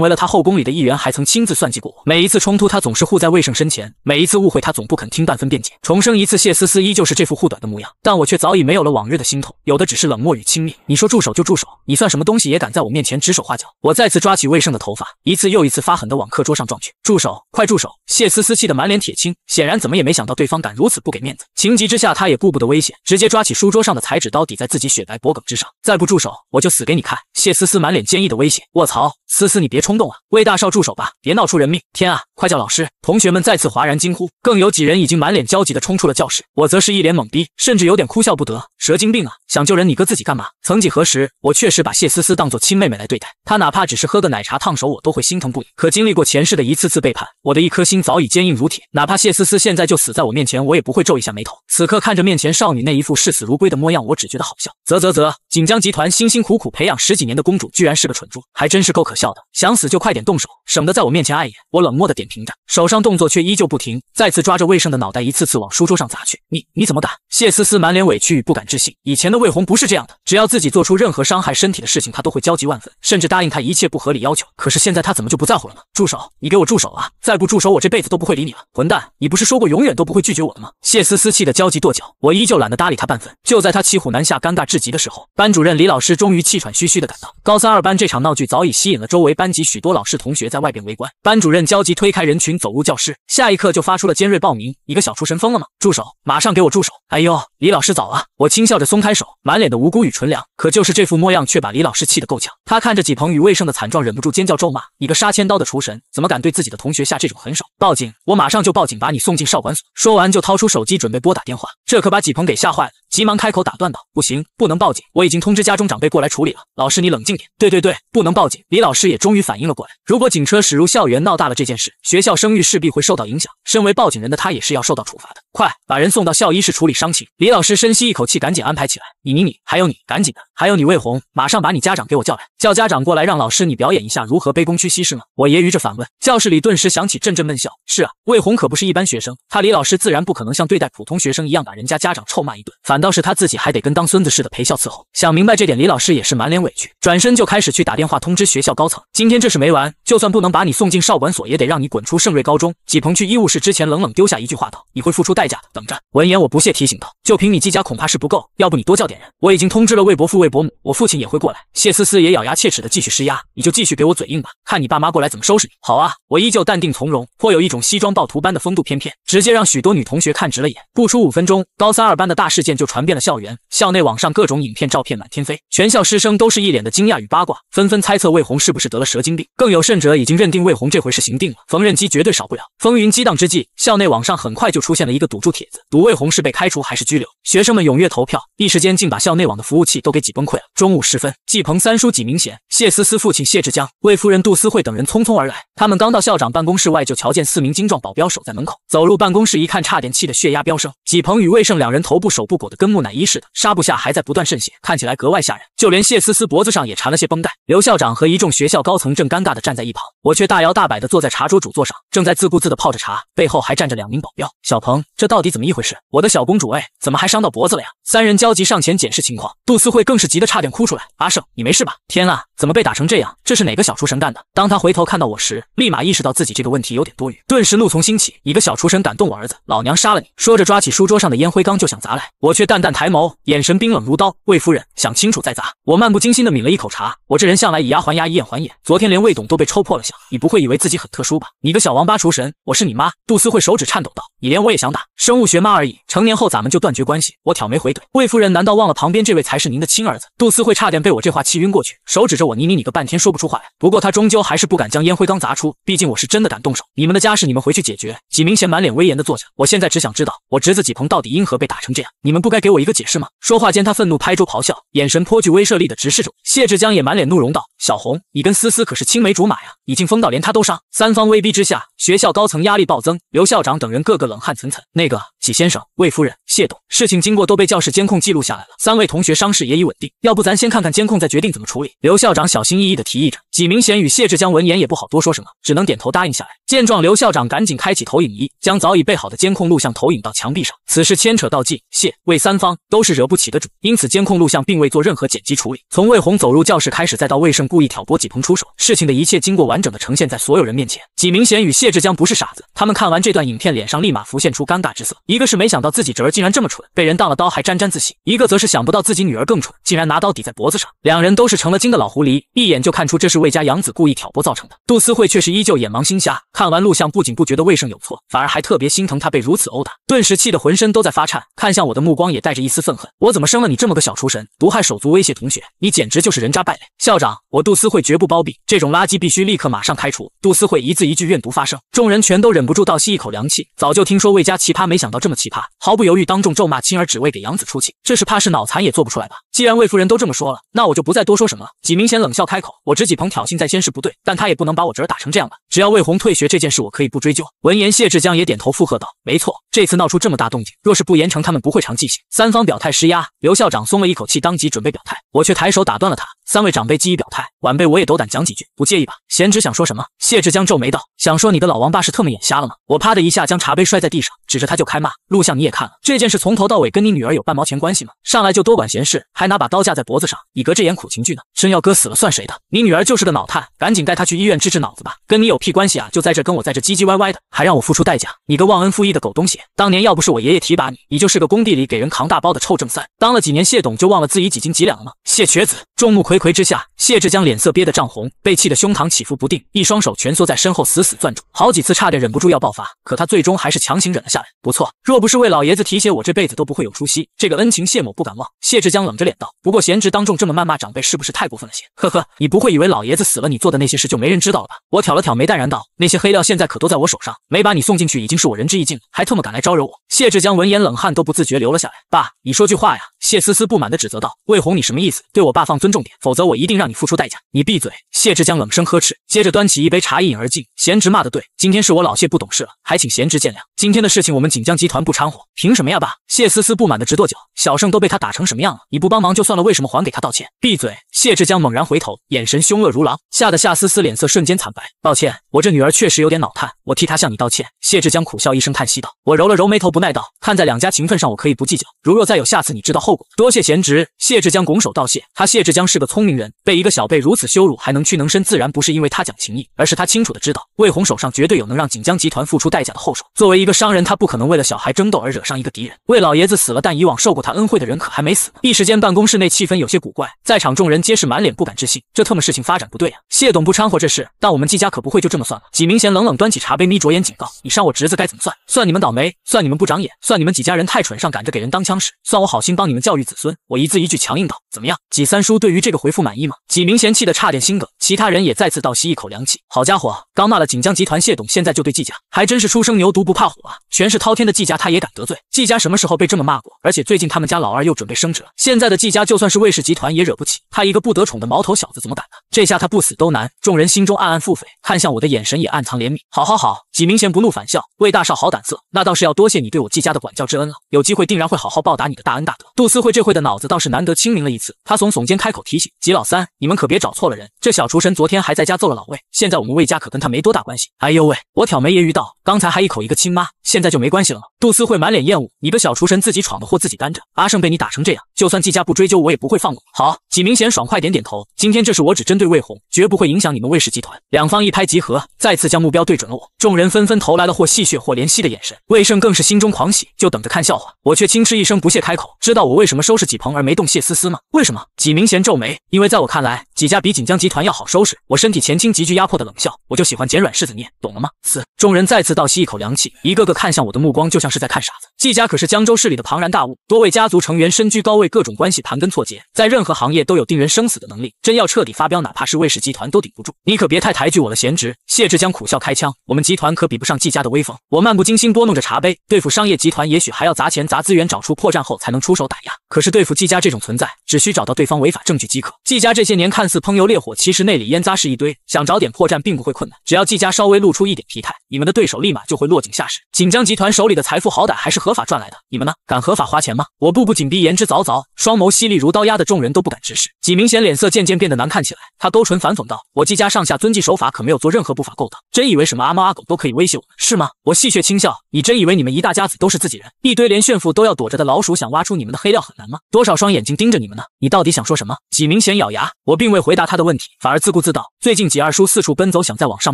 为了他后宫里的一员，还曾亲自算计过我。每一次冲突，他总是护在魏胜身前；每一次误会，他总不肯听半分辩解。重生一次，谢思思依旧是这副护短的模样，但我却早已没有了往日的心痛，有的只是冷漠与轻蔑。你说住手就住手，你算什么东西也敢在我面前指手画脚？我再次抓起魏胜的头发，一次又一次发狠地往课桌上撞去。住手，快住手！谢思思气得满脸铁青，显然怎么也没想到对方敢如此不给面子。情急之下，他也步步的危险，直接抓起书桌上的裁纸刀抵在自己雪白脖颈之上。再不住手，我就死给你看！谢思思满脸坚毅的威胁。卧槽，思思你别冲动啊！魏大少住手吧，别闹出人命！天啊，快叫老师！同学们再次哗然惊呼，更有几人已经满脸焦急的冲出了教室。我则是一脸懵逼，甚至有点哭笑不得。蛇精病啊，想救人你哥自己干嘛？曾几何时，我确实把谢思思当作亲妹妹来对待，她哪怕只是喝个奶茶烫手，我都会心疼不已。可经历过前世的一次次背叛，我的一颗心早已坚硬如铁，哪怕谢思思现在就死在我面前，我也不会皱一下眉头。此刻看着面前少女那一副视死如归的模样，我只觉得好笑。啧，锦江集团辛辛苦苦培养十几年的公主，居然是个蠢猪，还真是够可笑的。想死就快点动手，省得在我面前碍眼。我冷漠的点评着，手上动作却依旧不停，再次抓着魏胜的脑袋，一次次往书桌上砸去。你怎么敢？谢思思满脸委屈与不敢置信，以前的魏红不是这样的，只要自己做出任何伤害身体的事情，她都会焦急万分，甚至答应他一切不合理要求。可是现在她怎么就不在乎了呢？住手！你给我住手啊！再不住手，我这辈子都不会理你了。混蛋，你不是说过永远都不会拒绝我的吗？谢思思气得焦急跺脚，我依旧懒得搭理他半分。就在他骑虎难下、尴尬至极的时候，班主任李老师终于气喘吁吁地赶到。高三二班这场闹剧早已吸引了周围班级许多老师同学在外边围观。班主任焦急推开人群，走入教室，下一刻就发出了尖锐报鸣：“一个小厨神疯了吗？住手！马上给我住手！”哎呦，李老师早啊！我轻笑着松开手，满脸的无辜与纯良，可就是这副模样却把李老师气得够呛。他看着几鹏与魏胜的惨状，忍不住尖叫咒骂：“你个杀千刀的厨神，怎么敢对自己的同学下这种狠手？报警！我马上就报警，把你送进少管所！”说完就掏出手机准备拨打电话，这可把几鹏给吓坏了，急忙开口打断道：“不行，不能报警，我已经通知家中长辈过来处理了。老师你冷静点。”“对，不能报警。”李老师也终于反应了过来，如果警车驶入校园闹大了这件事，学校声誉势必会受到影响，身为报警人的他也是要受到处罚的。快把人送到校医室处理伤情！李老师深吸一口气，赶紧安排起来。你，还有你，赶紧的，还有你魏红，马上把你家长给我叫来，叫家长过来，让老师你表演一下如何卑躬屈膝是吗？我揶揄着反问。教室里顿时响起阵阵闷笑。是啊，魏红可不是一般学生，他李老师自然不可能像对待普通学生一样把人家家长臭骂一顿，反倒是他自己还得跟当孙子似的陪笑伺候。想明白这点，李老师也是满脸委屈，转身就开始去打电话通知学校高层。今天这事没完，就算不能把你送进少管所，也得让你滚出盛瑞高中。几鹏去医务室之前，冷冷丢下一句话道：“你会付出代价的，等着。”闻言我不屑提醒道：“就凭你季家恐怕是不够，要不你多叫点人。我已经通知了魏伯父魏伯母，我父亲也会过来。”谢思思也咬牙切齿的继续施压：“你就继续给我嘴硬吧，看你爸妈过来怎么收拾你！”好啊，我依旧淡定从容，颇有一种西装暴徒般的风度翩翩，直接让许多女同学看直了眼。不出5分钟，高三二班的大事件就传遍了校园，校内网上各种影片照片遍满天飞。全校师生都是一脸的惊讶与八卦，纷纷猜测魏红是不是得了蛇精病，更有甚者已经认定魏红这回是行定了，缝纫机绝对少不了。风云激荡之际，校内网上很快就出现了一个赌注帖子，赌魏红是被开除还是拘留。学生们踊跃投票，一时间竟把校内网的服务器都给挤崩溃了。中午时分，季鹏三叔季明贤、谢思思父亲谢志江、魏夫人杜思慧等人匆匆而来，他们刚到校长办公室外，就瞧见4名精壮保镖守在门口。走入办公室一看，差点气得血压飙升。季鹏与魏胜两人头部手部裹得跟木乃伊似的，纱布下还在不断渗血，看起来格外吓人。就连谢思思脖子上也缠了些绷带。刘校长和一众学校高层正尴尬地站在一旁，我却大摇大摆地坐在茶桌主座上，正在自顾自地泡着茶，背后还站着2名保镖。小鹏，这到底怎么一回事？我的小公主哎，怎么还伤到脖子了呀？三人焦急上前检视情况，杜思慧更是急得差点哭出来。阿胜，你没事吧？天啊，怎么被打成这样？这是哪个小畜生干的？当他回头看到我时，立马意识到自己这个问题有点多余，顿时怒从心起，一个小畜生敢动我儿子，老娘杀了你！说着抓起书桌上的烟灰缸就想砸来，我却淡淡抬眸，眼神冰冷如刀。魏夫人，想清楚再砸。我漫不经心地抿了一口茶，我这人向来以牙还牙以眼还眼，昨天连魏董都被抽破了想，你不会以为自己很特殊吧？你个小王八厨神，我是你妈！杜思慧手指颤抖道，你连我也想打？生物学妈而已，成年后咱们就断绝关系。我挑眉回怼，魏夫人难道忘了旁边这位才是您的亲儿子？杜思慧差点被我这话气晕过去，手指着我你个半天说不出话来。不过她终究还是不敢将烟灰缸砸出，毕竟我是真的敢动手。你们的家事你们回去解决。纪明贤满脸威严地坐着，我现在只想知道我侄子纪鹏到底因何被打成这样，你们不该给我一个解释吗？说话间他愤怒拍桌咆哮，眼神颇具威慑力地直视着我。谢志江也满脸怒容道，小红，你跟思思可是青梅竹马呀，已经疯到连他都伤。三方威逼之下，学校高层压力暴增，刘校长等人个个冷汗涔涔。那个纪先生、魏夫人、谢董，事情经过都被教室监控记录下来了，3位同学伤势也已稳定，要不咱先看看监控再决定怎么处理。刘校长小心翼翼地提议着。纪明贤与谢志江闻言也不好多说什么，只能点头答应下来。见状，刘校长赶紧开启投影仪，将早已备好的监控录像投影到墙壁上。此事牵扯到纪、谢、魏三方都是惹不起的主，因此监控录像并未做任何剪辑处理。从魏红走入教室开始，再到魏胜故意挑拨纪鹏出手，事情的一切经过完整的呈现在所有人面前。纪明贤与谢志江不是傻子，他们看完这段影片，脸上立马浮现出尴尬之色。一个是没想到自己侄儿竟然这么蠢，被人当了刀还沾沾自喜；一个则是想不到自己女儿更蠢，竟然拿刀抵在脖子上。两人都是成了精的老狐狸，一眼就看出这是魏家养子故意挑拨造成的。杜思慧却是依旧眼盲心瞎，看完录像不仅不觉得魏胜有错，反而还特别心疼他被如此殴打，顿时气得浑身都在发颤，看向我的目光也带着一丝愤恨。我怎么生了你这么个小厨神，毒害手足，威胁同学，你简直就是人渣败类！校长，我杜思慧绝不包庇，这种垃圾必须立刻马上开除。杜思慧一字一句怨毒发声，众人全都忍不住倒吸一口凉气。早就听说魏家奇葩，没想到这么奇葩，毫不犹豫当众咒骂亲儿只为给养子出气，这是怕是脑残也做不出来吧？既然魏夫人都这么说了，那我就不再多说什么了。纪明贤冷笑开口，我侄纪鹏挑衅在先是不对，但他也不能把我侄儿打成这样吧？只要魏红退学这件事，我可以不追究。闻言，谢志江也点头附和道：“没错，这次闹出这么大动静，若是不严惩，他们不会长记性。”三方表态施压，刘校长松了一口气，当即准备表态，我却抬手打断了他。3位长辈既已表态，晚辈我也斗胆讲几句，不介意吧？贤侄想说什么？谢志江皱眉道：“想说你的老王八是特么眼瞎了吗？”我啪的一下将茶杯摔在地上，指着他就开骂。录像你也看了，这件事从头到尾跟你女儿有半毛钱关系吗？上来就多管闲事，还拿把刀架在脖子上，你隔这眼苦情剧呢？真要哥死了算谁的？你女儿就是个脑瘫，赶紧带她去医院治治脑子吧，跟你有屁关系啊！就在这跟我在这唧唧歪歪的，还让我付出代价，你个忘恩负义的狗东西！当年要不是我爷爷提拔你，你就是个工地里给人扛大包的臭正三。当了几年谢董就忘了自己几斤几两了吗？谢瘸子！众目睽睽之下，谢志江脸色憋得涨红，被气得胸膛起伏不定，一双手蜷缩在身后死死攥住，好几次差点忍不住要爆发，可他最终还是强行忍了下来。不错，若不是魏老爷子提携，我这辈子都不会有出息，这个恩情谢某不敢忘。谢志江冷着脸道：“不过贤侄当众这么谩骂长辈，是不是太过分了些？呵呵，你不会以为老爷子死了，你做的那些事就没人知道了吧？”我挑了挑眉，淡然道：“那些黑料现在可都在我手上，没把你送进去已经是我仁至义尽了，还特么敢来招惹我！”谢志江闻言冷汗都不自觉流了下来。“爸，你说句话呀！”谢思思不满地指责道：“魏红，你什么意思？对我爸放尊重点，否则我一定让你付出代价！”你闭嘴！谢志江冷声呵斥，接着端起一杯茶一饮而尽。贤侄骂得对，今天是我老谢不懂事了，还请贤侄见谅。今天的事情我们锦江集团不掺和。凭什么呀，爸？谢思思不满地直跺脚，小胜都被他打成什么样了？你不帮忙就算了，为什么还给他道歉？闭嘴！谢志江猛然回头，眼神凶恶如狼，吓得夏思思脸色瞬间惨白。抱歉，我这女儿确实有点脑瘫，我替她向你道歉。谢志江苦笑一声叹息道。我揉了揉眉头不耐道，看在两家情分上我可以不计较，如若再有下次你知道后果。多谢贤侄。谢志江拱手道谢，他谢志江是个聪明人，被一个小辈如此羞辱还能屈能伸，自然不是因为他讲情义，而是他清楚的知道魏红手上绝对有能让锦江集团付出代价的后手。作为一个商人，他不可能为了小孩争斗而惹上一个敌人。魏老爷子死了，但以往受过他恩惠的人可还没死呢。一时间办公室内气氛有些古怪，在场众人皆是满脸不敢置信，这特么事情发展不对啊！谢董不掺和这事，但我们纪家可不会就这么算了。纪明贤冷冷端起茶杯，眯着眼警告：“你伤我侄子该怎么算？算你们倒霉，算你们不长眼，算你们纪家人太蠢，上赶着给人当枪使，算我好心帮你们。”教育子孙。我一字一句强硬道：“怎么样，纪三叔对于这个回复满意吗？”几名嫌弃的差点心梗，其他人也再次倒吸一口凉气。好家伙，刚骂了锦江集团谢董，现在就对纪家，还真是初生牛犊不怕虎啊！权势滔天的纪家，他也敢得罪？纪家什么时候被这么骂过？而且最近他们家老二又准备升职了，现在的纪家就算是卫氏集团也惹不起，他一个不得宠的毛头小子怎么敢呢？这下他不死都难。众人心中暗暗腹诽，看向我的眼神也暗藏怜悯。好好好，几名嫌不怒反笑，魏大少好胆色，那倒是要多谢你对我纪家的管教之恩了，有机会定然会好好报答你的大恩大德。杜思慧这会的脑子倒是难得清明了一次，他耸耸肩开口提醒：“纪老三，你们可别找错了人，这小厨神昨天还在家揍了老魏，现在我们魏家可跟他没多大关系。”哎呦喂，我挑眉揶揄道：“刚才还一口一个亲妈，现在就没关系了吗？”杜思慧满脸厌恶：“你个小厨神自己闯的祸自己担着，阿胜被你打成这样，就算纪家不追究，我也不会放过。”好，纪明贤爽快点点头，今天这事我只针对魏红，绝不会影响你们魏氏集团。两方一拍即合，再次将目标对准了我。众人纷纷投来了或戏谑或怜惜的眼神，魏胜更是心中狂喜，就等着看笑话。我却轻嗤一声，不屑开口：“知道我为什么收拾纪鹏而没动谢思思吗？”“为什么？”纪明贤皱眉，因为在我看来，纪家比锦江集团要好收拾。我身体前倾，极具压迫的冷笑，我就喜欢捡软柿子捏，懂了吗？四众人再次倒吸一口凉气，一个个看向我的目光就像是在看傻子。纪家可是江州市里的庞然大物，多位家族成员身居高位，各种关系盘根错节，在任何行业都有定人生死的能力，真要彻底发飙，哪怕是魏氏集团都顶不住。你可别太抬举我了，贤侄。谢志江苦笑开腔，我们集团可比不上纪家的威风。我漫不经心拨弄着茶杯，对付商业集团也许还要砸钱砸资源，找出破绽后才能出手打压，可是对付纪家这种存在，只需找到对方违法证据即可。纪家这些年看似烹油烈火，其实内里烟杂事一堆，想找点破绽并不会困难，只要纪家稍微露出一点疲态，你们的对手立马就会落井下石。锦江集团手里的财富好歹还是合法赚来的，你们呢？敢合法花钱吗？我步步紧逼，言之凿凿，双眸犀利如刀，压得众人都不敢直视。纪明显脸色渐渐变得难看起来，他勾唇反讽道：“我纪家上下遵纪守法，可没有做任何不法勾当，真以为什么阿猫阿狗都可以威胁我们是吗？”我戏谑轻笑：“你真以为你们一大家子都是自己人，一堆连炫富都要躲着的老鼠，想挖出你们的黑料很难吗？多少双眼睛盯着你们呢？你到底想说什么？”纪明显咬牙，我并未回答他的问题，反而自顾自道：“最近纪二叔四处奔走，想再往上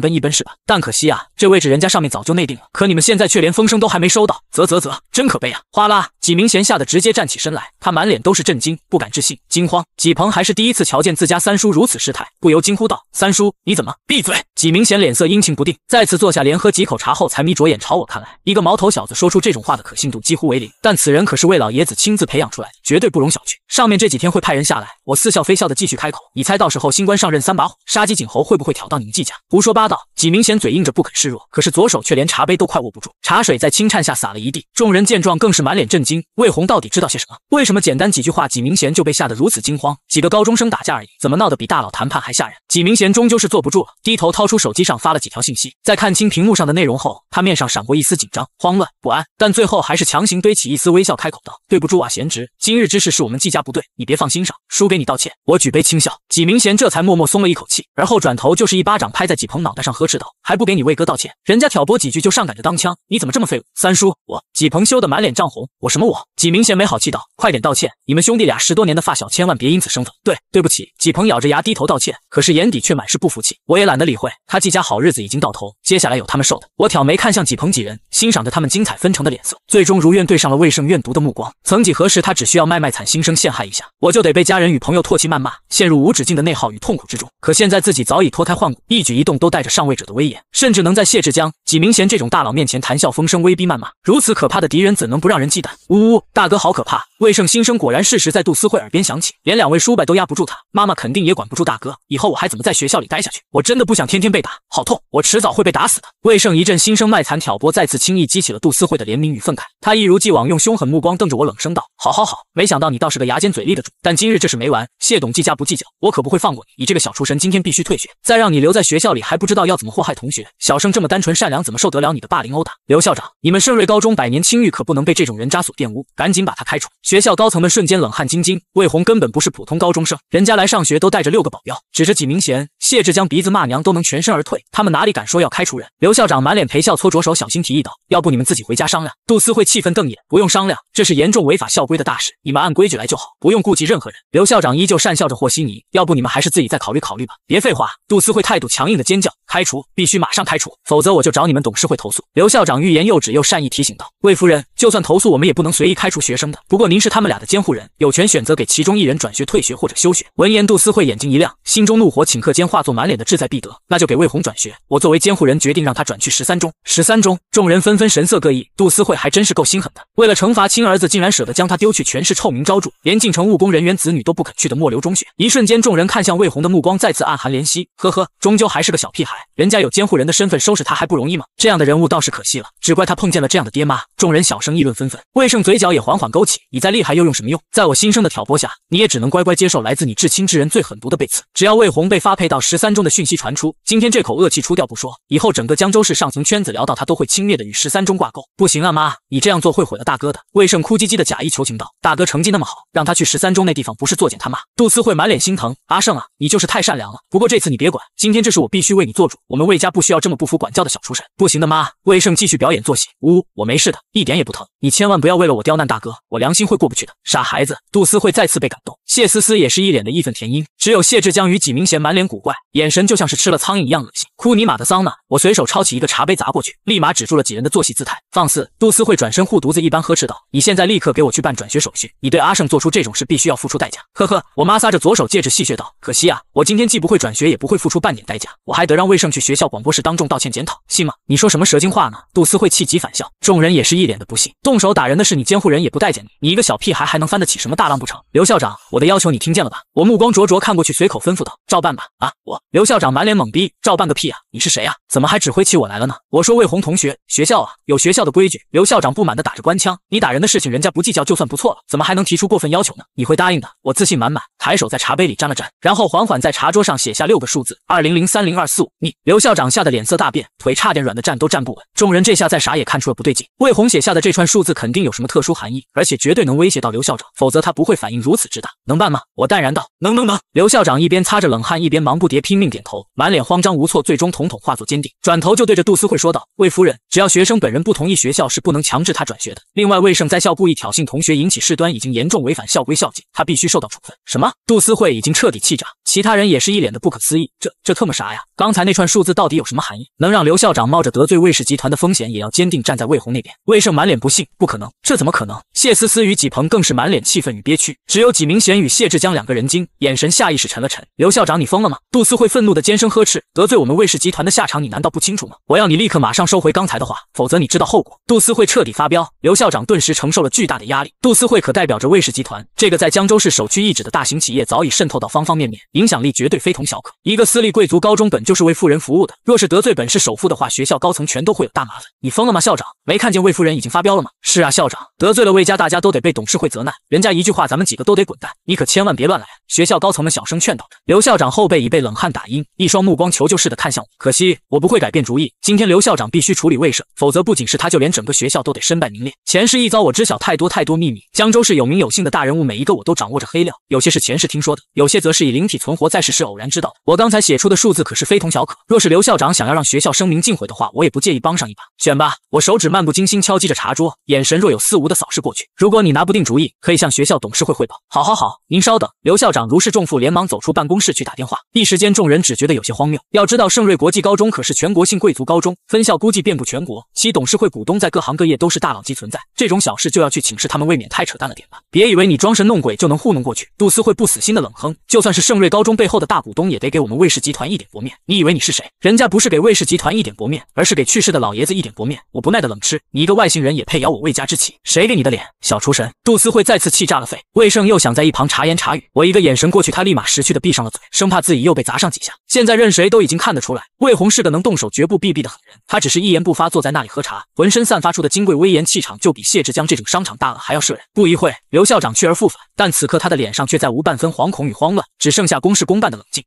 奔一奔是吧？但可惜啊，这位置人家上面早就内定了，可你们现在却连风声都还没收到，啧，真可悲啊！”哗啦，纪明贤吓得直接站起身来，他满脸都是震惊、不敢置信、惊慌。纪鹏还是第一次瞧见自家三叔如此失态，不由惊呼道：“三叔，你怎么？”闭嘴！纪明贤脸色阴晴不定，再次坐下，连喝几口茶后才眯着眼朝我看来。一个毛头小子说出这种话的可信度几乎为零，但此人可是魏老爷子亲自培养出来的，绝对不容小觑。上面这几天会派人下来。我似笑非笑的继续开口：“你猜到时候新官上任三把火，杀鸡儆猴会不会挑到你们纪家？”胡说八道！纪明贤嘴硬着不肯示弱，可是左手却连茶杯都快握不住，茶水在轻颤下洒了一地。众人见状更是满脸震惊，魏红到底知道些什么？为什么简单几句话，纪明贤就被吓得如此惊慌？几个高中生打架而已，怎么闹得比大佬谈判还吓人？纪明贤终究是坐不住了，低头掏出手机上发了几条信息。在看清屏幕上的内容后，他面上闪过一丝紧张、慌乱、不安，但最后还是强行堆起一丝微笑，开口道：“对不住啊，贤侄，今日之事是我们纪家不对，你别放心上，叔给你道歉。”我举杯轻笑，纪明贤这才默默松了一口气，而后转头就是一巴掌拍在纪鹏脑袋上，呵斥道：“还不给你魏哥道歉？人家挑拨几句就上赶着当枪，你怎么这么废物？”“三叔，我……”纪鹏羞得满脸涨红。“我什么我？”纪明贤没好气道：“快点道歉，你们兄弟俩10多年的发小，千万别因此生分。”“对不起。”纪鹏咬着牙低头道歉，可是眼底却满是不服气。我也懒得理会，他纪家好日子已经到头，接下来有他们受的。我挑眉看向纪鹏几人，欣赏着他们精彩纷呈的脸色，最终如愿对上了魏胜怨毒的目光。曾几何时，他只需要卖惨心声陷害一下，我就得被家人与朋友唾弃谩骂，陷入无止境的内耗与痛苦之中。可现在自己早已脱胎换骨，一举一动都带着上位者的威严，甚至能在谢志江、纪明贤这种大佬面前谈笑风生，威逼谩骂。如此可怕的敌人，怎能不让人忌惮？呜，大哥好可怕！魏胜心声果然适时在杜思慧耳边响起，连两位叔伯都压不住他，妈妈肯定也管不住大哥，以后我还怎么在学校里待下去？我真的不想天天被打，好痛！我迟早会被打死的。魏胜一阵心声卖惨挑拨，再次轻易激起了杜思慧的怜悯与愤慨。他一如既往用凶狠目光瞪着我，冷声道：“好，没想到你倒是个牙尖嘴利的主，但今日这事没完，谢董纪家不计较，我可不会放过你。你这个小厨神今天必须退学，再让你留在学校里还不知道要怎么祸害同学。小胜这么单纯善良，怎么受得了你的霸凌殴打？刘校长，你们盛瑞高中100年清誉可不能被这种人渣所玷污，赶紧把他开除！”学校高层们瞬间冷汗津津，魏红根本不是普通高中生，人家来上学都带着6个保镖，指着纪明贤、谢志江鼻子骂娘都能全身而退，他们哪里敢说要开除人？刘校长满脸陪笑，搓着手，小心提议道：“要不你们自己回家商量。”杜思慧气愤瞪眼：“不用商量，这是严重违法校规的大事，你们按规矩来就好，不用顾及任何人。”刘校长依旧讪笑着和稀泥：“要不你们还是自己再考虑考虑吧。”“别废话！”杜思慧态度强硬的尖叫：“开除，必须马上开除，否则我就找你们董事会投诉。”刘校长欲言又止，又善意提醒道：“魏夫人，就算投诉，我们也不能随意开除学生的。不过您是他们俩的监护人，有权选择给其中一人转学、退学或者休学。”闻言，杜思慧眼睛一亮，心中怒火顷刻间化作满脸的志在必得，那就给魏红转学。我作为监护人，决定让他转去13中。13中，众人纷纷神色各异。杜思慧还真是够心狠的，为了惩罚亲儿子，竟然舍得将他丢去全市臭名昭著，连进城务工人员子女都不肯去的末流中学。一瞬间，众人看向魏红的目光再次暗含怜惜。呵呵，终究还是个小屁孩，人家有监护人的身份，收拾他还不容易吗？这样的人物倒是可惜了，只怪他碰见了这样的爹妈。众人小声议论纷纷，魏胜嘴角也缓缓勾起。你再厉害又用什么用？在我心声的挑拨下，你也只能乖乖接受来自你至亲之人最狠毒的背刺。只要魏红被发配到13中的讯息传出，今天这口恶气出掉不说，以后整个江州市上层圈子聊到他都会轻蔑的与13中挂钩。不行啊妈，你这样做会毁了大哥的。魏胜哭唧唧的假意求情道，大哥成绩那么好，让他去13中那地方不是作践他妈？杜思慧满脸心疼，阿胜啊，你就是太善良了。不过这次你别管，今天这事我必须为你做主，我们魏家不需要这么不服管教的小畜生。不行的妈。魏胜继续表演做戏，呜，我没事的，一点也不疼，你千万不要为了我刁难大哥，我良心会过不去的。傻孩子。杜思慧再次被感动，谢思思也是一脸的义愤填膺，只有谢志江与纪明贤满脸古怪，眼神就像是吃了苍蝇一样恶心。哭你妈的桑拿！我随手抄起一个茶杯砸过去，立马止住了几人的做戏姿态。放肆！杜思慧转身护犊子一般呵斥道：“你现在立刻给我去办转学手续！你对阿胜做出这种事，必须要付出代价。”呵呵，我妈撒着左手戒指戏谑道：“可惜啊，我今天既不会转学，也不会付出半点代价，我还得让魏胜去学校广播室当众道歉检讨，信吗？”你说什么蛇精话呢？杜思慧气急反笑，众人也是一脸的不信。动手打人的是你监护人，也不待见你，你一个小屁孩还能翻得起什么大浪不成？刘校长，我的要求你听见了吧？我目光灼灼看过去，随口吩咐道：“照办吧。”啊，我刘校长满脸懵逼，照办个屁啊！你是谁啊？怎么还指挥起我来了呢？我说魏红同学，学校啊，有学校的规矩。刘校长不满地打着官腔，你打人的事情人家不计较就算不错了，怎么还能提出过分要求呢？你会答应的，我自信满满。抬手在茶杯里沾了沾，然后缓缓在茶桌上写下6个数字20030245。你刘校长吓得脸色大变，腿差点软的站都站不稳。众人这下再傻也看出了不对劲，魏红写下的这串数字肯定有什么特殊含义，而且绝对能威胁到刘校长，否则他不会反应如此之大。能办吗？我淡然道，能。刘校长一边擦着冷汗，一边忙不迭拼命点头，满脸慌张无措，最终统统化作坚定，转头就对着杜思慧说道：“魏夫人，只要学生本人不同意，学校是不能强制他转学的。另外，魏胜在校故意挑衅同学，引起事端，已经严重违反校规校纪，他必须受到处分。”什么？杜思慧已经彻底气炸，其他人也是一脸的不可思议，这特么啥呀？刚才那串数字到底有什么含义？能让刘校长冒着得罪魏氏集团的风险，也要坚定站在魏红那边？魏胜满脸不信，不可能，这怎么可能？谢思思与纪鹏更是满脸气愤与憋屈，只有纪明贤与谢志江两个人惊，眼神下意识沉了沉。刘校长，你疯了吗？杜思慧愤怒的尖声呵斥，得罪我们魏氏集团的下场你难道不清楚吗？我要你立刻马上收回刚才的话，否则你知道后果。杜思慧彻底发飙，刘校长顿时承受了巨大的压力。杜思慧可代表着魏氏集团，这个在江州市首屈一指的大型企业早已渗透到方方面面，影响力绝对非同小可。一个私立贵族高中本就是为夫人服务的，若是得罪本市首富的话，学校高层全都会有大麻烦。你疯了吗校长？没看见魏夫人已经发飙了吗？是啊校长，得罪了魏家，大家都得被董事会责难，人家一句话咱们几个都得滚蛋，你可千万别乱来。学校高层们小声劝导着。刘校长后背已被冷汗打阴，一双目光求救似的看向我。可惜我不会改变主意，今天刘校长必须处理魏胜，否则不仅是他，就连整个学校都得身败名裂。前世一遭，我知晓太多秘密，江州市有名有姓的大人物，每一个我都掌握着黑料，有些是前世听说的，有些则是以灵体存活在世是偶然知道的。我刚才写出的数字可是非同小可，若是刘校长想要让学校声名尽毁的话，我也不介意帮上一把。选吧！我手指漫不经心敲击着茶桌，眼神若有似无的扫视过去。如果你拿不定主意，可以向学校董事会汇报。好，您稍等。刘校长如释重负，连忙走出办公室去打电话。一时间，众人只觉得有些荒谬。要知道，盛瑞国际高中可是全国性贵族高中，分校估计遍布全国，其董事会股东在各行各业都是大佬级存在。这种小事就要去请示他们，未免太扯淡了点吧？别以为你装神弄鬼就能糊弄过去。杜思慧不死心的冷哼，就算是盛瑞高中背后的大股东，也得给我们魏氏集团一点薄面。你以为你是谁？人家不是给魏氏集团一点薄面，而是给去世的老爷子一点薄面。我不耐的冷吃，你一个外姓人也配咬我魏家之气？谁给你的脸，小厨神？杜思慧再次气炸了肺。魏胜又想在一旁茶言茶语，我一个眼神过去，他立马识趣的闭上了嘴，生怕自己又被砸上几下。现在任谁都已经看得出来，魏红是个能动手绝不避避的狠人。他只是一言不发，坐在那里喝茶，浑身散发出的金贵威严气场，就比谢志江这种商场大鳄还要慑人。不一会，刘校长去而复返，但此刻他的脸上却再无半分惶恐与慌乱，只剩下公事公办的冷静。